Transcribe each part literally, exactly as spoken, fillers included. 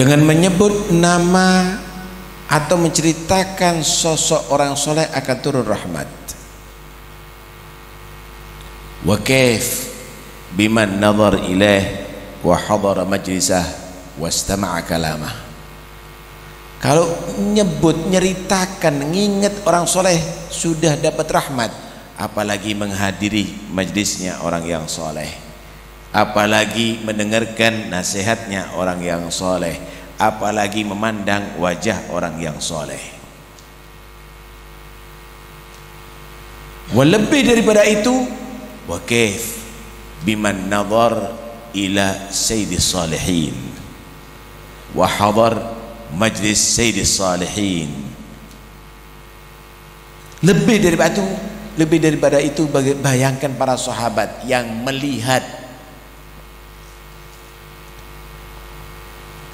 Dengan menyebut nama atau menceritakan sosok orang soleh akan turun rahmat. Wa kaif biman nazar ilaih wa hadara majlisah wa istama'a kalamah. Kalau nyebut, nyeritakan, nginget orang soleh sudah dapat rahmat, apalagi menghadiri majlisnya orang yang soleh, apalagi mendengarkan nasihatnya orang yang soleh, apalagi memandang wajah orang yang soleh. Lebih daripada itu, wa kaif biman nadhar ila sayyidis salihin wa hadar majlis sayyidis salihin. Lebih daripada itu, lebih daripada itu bayangkan para sahabat yang melihat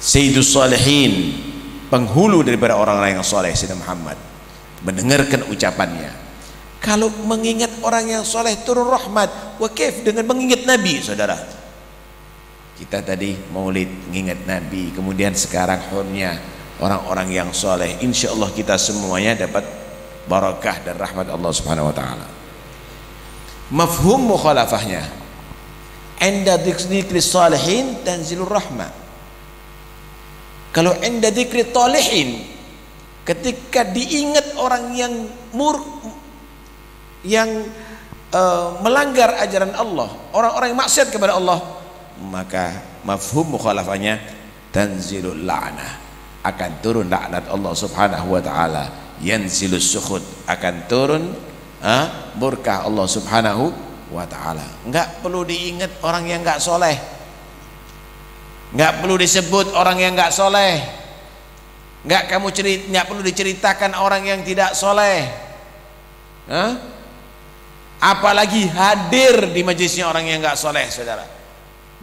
Sayyidus Salihin, penghulu daripada orang-orang yang soleh, Sayyidina Muhammad, mendengarkan ucapannya. Kalau mengingat orang yang soleh turun rahmat. Wakif dengan mengingat Nabi, saudara. Kita tadi maulid mengingat Nabi, kemudian sekarang hornya orang-orang yang soleh. Insya Allah kita semuanya dapat barakah dan rahmat Allah Subhanahu Wa Taala. Mafhum mukhalafahnya, enda dzikri salihin tanzilur rahmat. Kalau anda dzikri tolihin, ketika diingat orang yang mur, yang uh, melanggar ajaran Allah, orang-orang yang maksiat kepada Allah, maka mafhum mukhalafahnya tanzilul la'nah, akan turun laknat Allah Subhanahu Wa Taala. Yanzilus sukhud, akan turun ha, murkah Allah Subhanahu Wa Taala. Enggak perlu diingat orang yang enggak soleh. Nggak perlu disebut orang yang nggak soleh, nggak kamu cerit, nggak perlu diceritakan orang yang tidak soleh, huh? Apalagi hadir di majelisnya orang yang nggak soleh, saudara,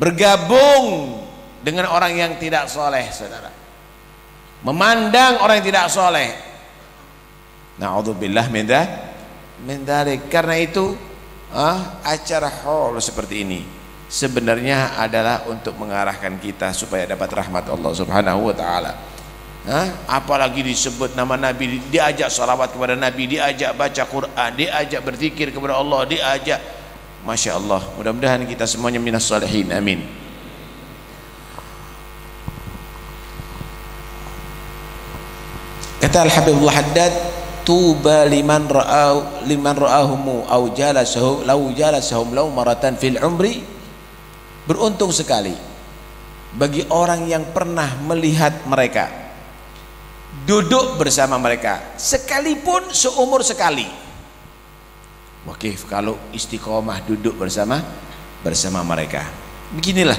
bergabung dengan orang yang tidak soleh, saudara, memandang orang yang tidak soleh. Na'udzubillah min dzalik. Karena itu, huh? acara haul seperti ini sebenarnya adalah untuk mengarahkan kita supaya dapat rahmat Allah Subhanahu Wa Taala. Apalagi disebut nama Nabi, diajak salawat kepada Nabi, diajak baca Quran, diajak berzikir kepada Allah, diajak, masya Allah. Mudah-mudahan kita semuanya minas salihin, amin. Kata Al-Habibullah Haddad, tuba liman ra'ahu liman ra'ahumu au jalasahu law jalasahum law maratan fil umri. Beruntung sekali bagi orang yang pernah melihat mereka, duduk bersama mereka, sekalipun seumur sekali. Wakif kalau istiqomah duduk bersama bersama mereka. Beginilah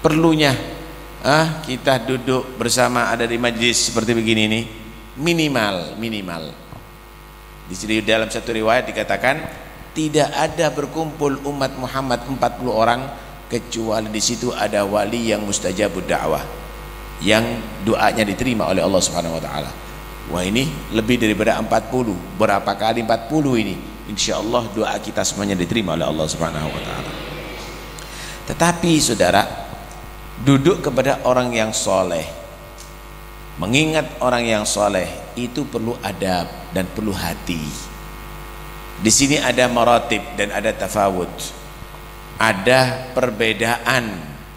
perlunya ah, kita duduk bersama, ada di majlis seperti begini nih, minimal minimal. Di sini dalam satu riwayat dikatakan tidak ada berkumpul umat Muhammad empat puluh orang kecuali di situ ada wali yang mustajabud da'wah, yang doanya diterima oleh Allah Subhanahu Wa Taala. Wah, ini lebih daripada empat puluh. Berapa kali empat puluh ini? Insya Allah doa kita semuanya diterima oleh Allah Subhanahu Wa Taala. Tetapi saudara, duduk kepada orang yang soleh, mengingat orang yang soleh, itu perlu adab dan perlu hati. Di sini ada maratib dan ada tafawud. Ada perbedaan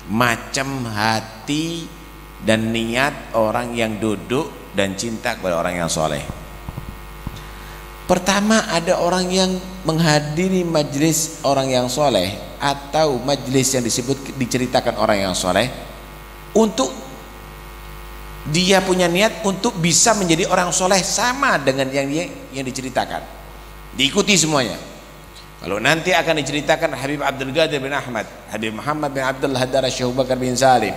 macam hati dan niat orang yang duduk dan cinta kepada orang yang soleh. Pertama, ada orang yang menghadiri majlis orang yang soleh atau majlis yang disebut diceritakan orang yang soleh untuk dia punya niat untuk bisa menjadi orang soleh sama dengan yang dia yang diceritakan, diikuti semuanya. Kalau nanti akan diceritakan Habib Abdul Ghadir bin Ahmad, Habib Muhammad bin Abdul Haddar Syekh Abu Bakar bin Salim,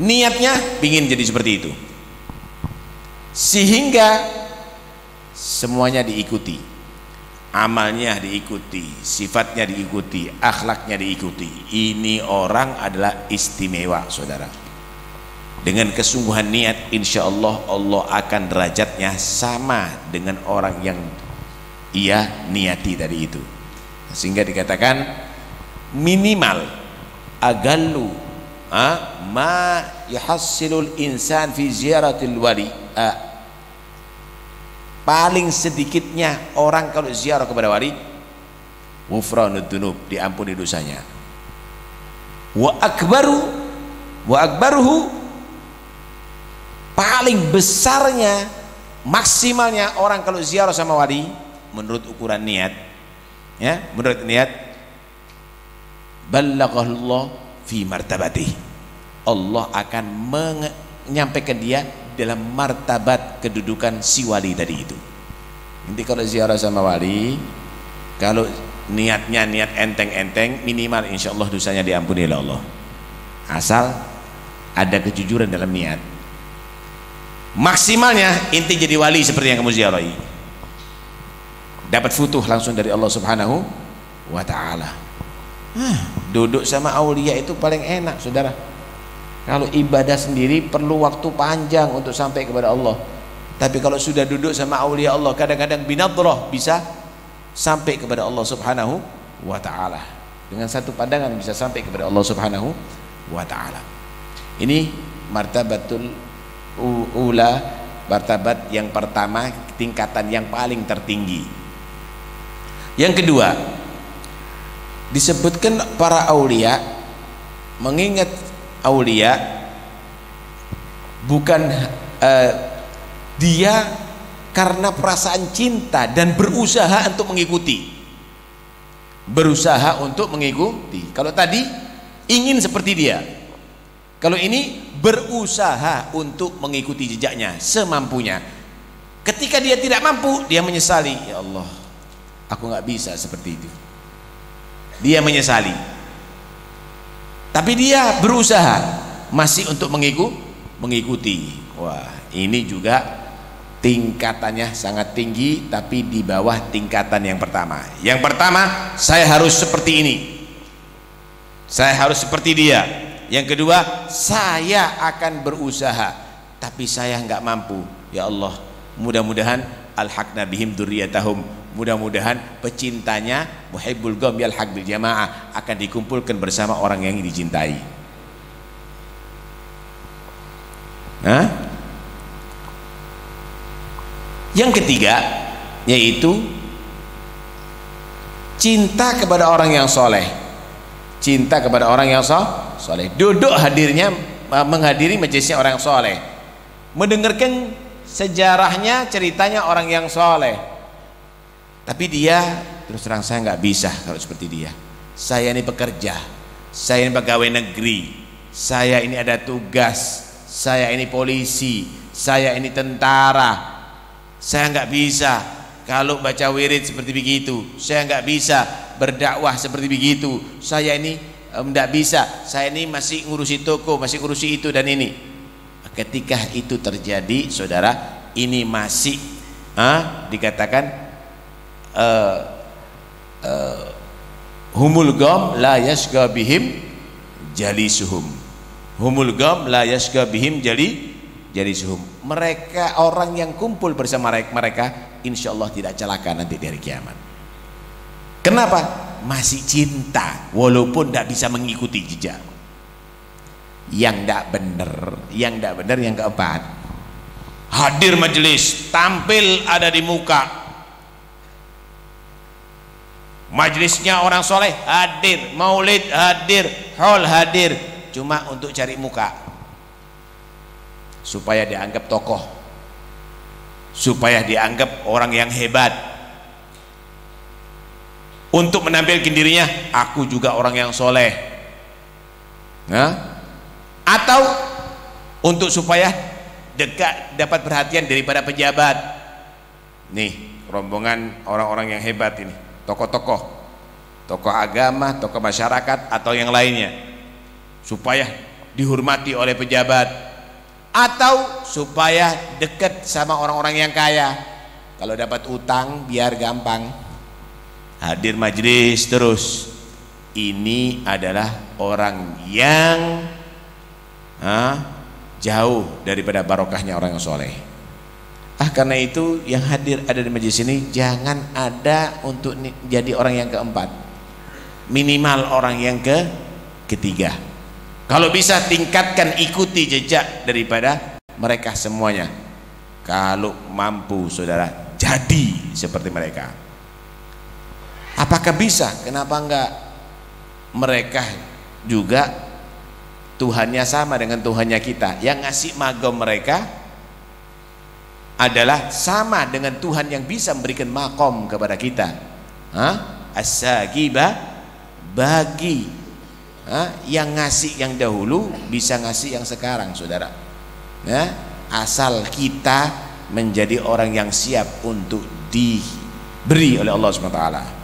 niatnya ingin jadi seperti itu, sehingga semuanya diikuti, amalnya diikuti, sifatnya diikuti, akhlaknya diikuti. Ini orang adalah istimewa, saudara. Dengan kesungguhan niat, insya Allah Allah akan derajatnya sama dengan orang yang ia niati tadi itu. Sehingga dikatakan minimal agallu ma yuhassilul insan fi ziyaratil wali, paling sedikitnya orang kalau ziarah kepada wali, ghufranud dzunub, diampuni dosanya. Wa akbaru wa akbaruhu, paling besarnya, maksimalnya orang kalau ziarah sama wali menurut ukuran niat, ya, menurut niat, ballaghallahu fi martabatih, Allah akan menyampaikan dia dalam martabat kedudukan si wali tadi itu. Nanti kalau ziarah sama wali, kalau niatnya niat enteng-enteng, minimal insya Allah dosanya diampuni oleh Allah, asal ada kejujuran dalam niat. Maksimalnya inti jadi wali seperti yang kamu ziarahi, dapat futuh langsung dari Allah Subhanahu wa ta'ala. Hah, duduk sama aulia itu paling enak, saudara. Kalau ibadah sendiri perlu waktu panjang untuk sampai kepada Allah, tapi kalau sudah duduk sama aulia Allah, kadang-kadang binadroh bisa sampai kepada Allah Subhanahu wa ta'ala. Dengan satu pandangan bisa sampai kepada Allah Subhanahu wa ta'ala. Ini martabatul ula, martabat yang pertama, tingkatan yang paling tertinggi. Yang kedua, disebutkan para aulia, mengingat aulia bukan eh, dia karena perasaan cinta dan berusaha untuk mengikuti, berusaha untuk mengikuti. Kalau tadi ingin seperti dia, kalau ini berusaha untuk mengikuti jejaknya semampunya. Ketika dia tidak mampu, dia menyesali, ya Allah, aku nggak bisa seperti itu. Dia menyesali, tapi dia berusaha masih untuk mengikuti. Wah, ini juga tingkatannya sangat tinggi, tapi di bawah tingkatan yang pertama. Yang pertama, saya harus seperti ini, saya harus seperti dia. Yang kedua, saya akan berusaha, tapi saya nggak mampu. Ya Allah, mudah-mudahan alhaqna bihim dzurriyyatahum, mudah-mudahan pecintanya muhibbul gham yalhaq bil jamaah, akan dikumpulkan bersama orang yang dicintai. Hah? Yang ketiga yaitu cinta kepada orang yang soleh, cinta kepada orang yang soleh, duduk hadirnya, menghadiri majelisnya orang soleh, mendengarkan sejarahnya, ceritanya orang yang soleh. Tapi dia terus terang, saya nggak bisa kalau seperti dia. Saya ini pekerja, saya ini pegawai negeri, saya ini ada tugas, saya ini polisi, saya ini tentara, saya nggak bisa kalau baca wirid seperti begitu, saya nggak bisa berdakwah seperti begitu, saya ini nggak um, bisa, saya ini masih ngurusi toko, masih ngurusi itu dan ini. Ketika itu terjadi, saudara, ini masih ah, dikatakan Uh, uh, humul gham la yashqa bihim jalisuhum, humul gham la yashqa bihim jali jalisuhum, mereka orang yang kumpul bersama mereka insya Allah tidak celaka nanti dari kiamat. Kenapa? Masih cinta walaupun tidak bisa mengikuti jejak. Yang tidak benar, yang tidak benar yang keempat, hadir majelis, tampil ada di muka majelisnya orang soleh, hadir maulid, hadir hol, hadir cuma untuk cari muka supaya dianggap tokoh, supaya dianggap orang yang hebat, untuk menampilkan dirinya, aku juga orang yang soleh, nah, atau untuk supaya dekat, dapat perhatian daripada pejabat. Nih rombongan orang-orang yang hebat ini, tokoh-tokoh, tokoh agama, tokoh masyarakat atau yang lainnya, supaya dihormati oleh pejabat, atau supaya dekat sama orang-orang yang kaya. Kalau dapat utang biar gampang, hadir majelis terus. Ini adalah orang yang ha, jauh daripada barokahnya orang yang soleh. Ah, karena itu yang hadir ada di majelis ini jangan ada untuk jadi orang yang keempat, minimal orang yang ke ketiga. Kalau bisa tingkatkan, ikuti jejak daripada mereka semuanya. Kalau mampu saudara jadi seperti mereka. Apakah bisa? Kenapa enggak? Mereka juga Tuhannya sama dengan Tuhannya kita. Yang ngasih magom mereka adalah sama dengan Tuhan yang bisa memberikan makom kepada kita. As-sagiba bagi yang ngasih yang dahulu bisa ngasih yang sekarang, saudara. Ya, asal kita menjadi orang yang siap untuk diberi oleh Allah Subhanahu Wa Taala.